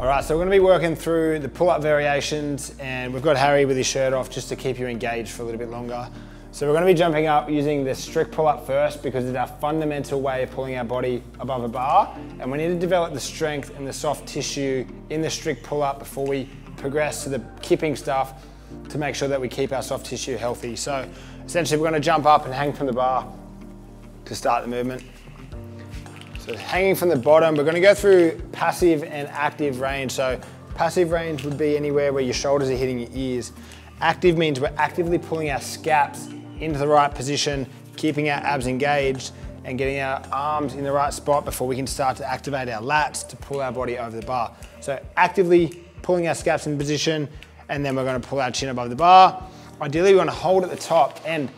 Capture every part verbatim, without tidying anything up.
All right, so we're gonna be working through the pull-up variations, and we've got Harry with his shirt off just to keep you engaged for a little bit longer. So we're gonna be jumping up using the strict pull-up first because it's our fundamental way of pulling our body above a bar, and we need to develop the strength and the soft tissue in the strict pull-up before we progress to the kipping stuff to make sure that we keep our soft tissue healthy. So essentially we're gonna jump up and hang from the bar to start the movement. So hanging from the bottom, we're gonna go through passive and active range. So passive range would be anywhere where your shoulders are hitting your ears. Active means we're actively pulling our scaps into the right position, keeping our abs engaged and getting our arms in the right spot before we can start to activate our lats to pull our body over the bar. So actively pulling our scaps in position, and then we're gonna pull our chin above the bar. Ideally, we wanna hold at the top, and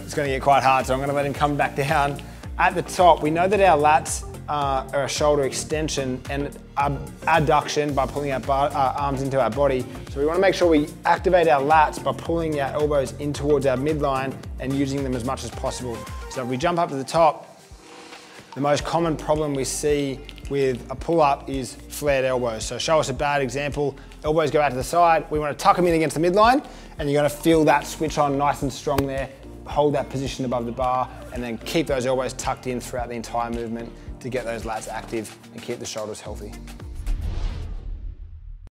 it's gonna get quite hard, so I'm gonna let him come back down. At the top, we know that our lats uh, are a shoulder extension and adduction by pulling our, bar, our arms into our body. So we wanna make sure we activate our lats by pulling our elbows in towards our midline and using them as much as possible. So if we jump up to the top, the most common problem we see with a pull-up is flared elbows. So show us a bad example. Elbows go out to the side. We wanna tuck them in against the midline, and you're gonna feel that switch on nice and strong there. Hold that position above the bar, and then keep those elbows tucked in throughout the entire movement to get those lats active and keep the shoulders healthy.